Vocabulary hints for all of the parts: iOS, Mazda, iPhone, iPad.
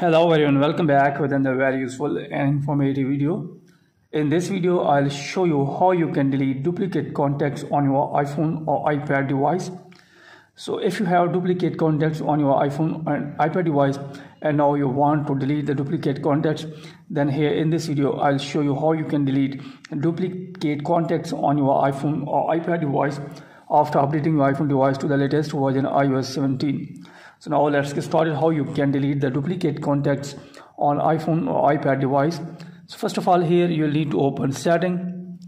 Hello everyone, welcome back with another very useful and informative video. In this video, I'll show you how you can delete duplicate contacts on your iPhone or iPad device. So if you have duplicate contacts on your iPhone and iPad device and now you want to delete the duplicate contacts, then here in this video, I'll show you how you can delete duplicate contacts on your iPhone or iPad device after updating your iPhone device to the latest version iOS 17. So now let's get started how you can delete the duplicate contacts on iPhone or iPad device. So first of all, here you'll need to open setting.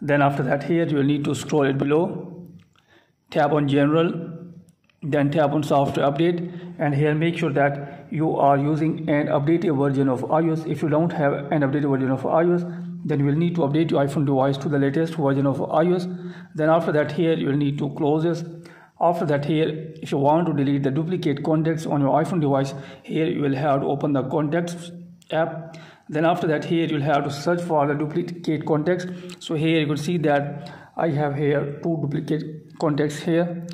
Then after that, here you'll need to scroll it below. Tap on general, then tap on software update, and here make sure that you are using an updated version of iOS. If you don't have an updated version of iOS, then you will need to update your iPhone device to the latest version of iOS. Then after that, here you will need to close this. After that, here if you want to delete the duplicate contacts on your iPhone device, here you will have to open the contacts app. Then after that, here you will have to search for the duplicate contacts. So here you could see that I have here two duplicate contacts here.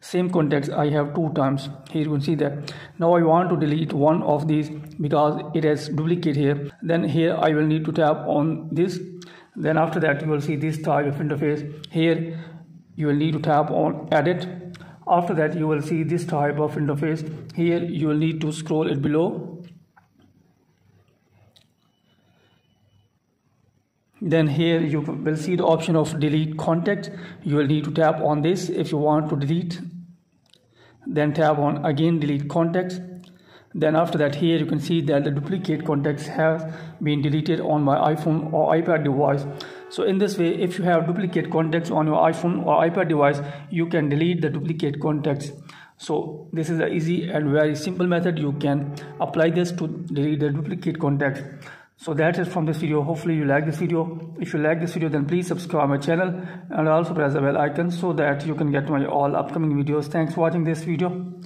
Same contacts I have two times. Here you can see that. Now I want to delete one of these because it has duplicate here. Then here I will need to tap on this. Then after that you will see this type of interface. Here you will need to tap on edit. After that you will see this type of interface. Here you will need to scroll it below. Then here you will see the option of delete contacts. You will need to tap on this if you want to delete. Then tap on again delete contacts. Then after that, here you can see that the duplicate contacts have been deleted on my iPhone or iPad device. So in this way, if you have duplicate contacts on your iPhone or iPad device, you can delete the duplicate contacts. So this is an easy and very simple method. You can apply this to delete the duplicate contacts. So that's it from this video. Hopefully you like this video. If you like this video, then please subscribe my channel and also press the bell icon so that you can get my all upcoming videos. Thanks for watching this video.